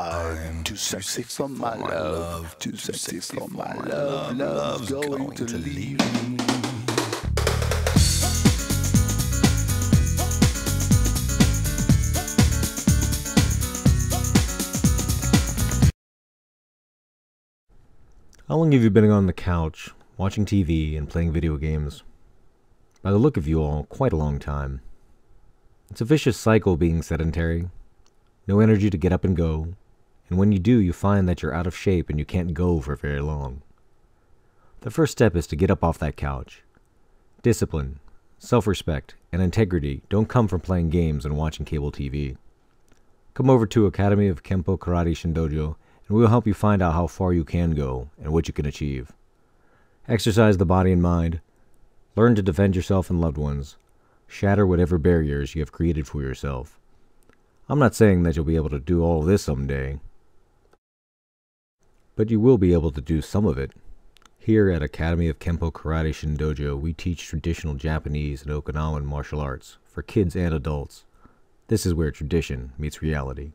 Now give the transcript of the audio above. I'm too sexy for my love, too sexy for my love, love's going to leave me. How long have you been on the couch, watching TV and playing video games? By the look of you all, quite a long time. It's a vicious cycle being sedentary. No energy to get up and go, and when you do, you find that you're out of shape and you can't go for very long. The first step is to get up off that couch. Discipline, self-respect, and integrity don't come from playing games and watching cable TV. Come over to Academy of Kenpo Karate Shin Dojo, and we'll help you find out how far you can go and what you can achieve. Exercise the body and mind. Learn to defend yourself and loved ones. Shatter whatever barriers you have created for yourself. I'm not saying that you'll be able to do all this someday, but you will be able to do some of it. Here at Academy of Kenpo Karate Shin Dojo, we teach traditional Japanese and Okinawan martial arts for kids and adults. This is where tradition meets reality.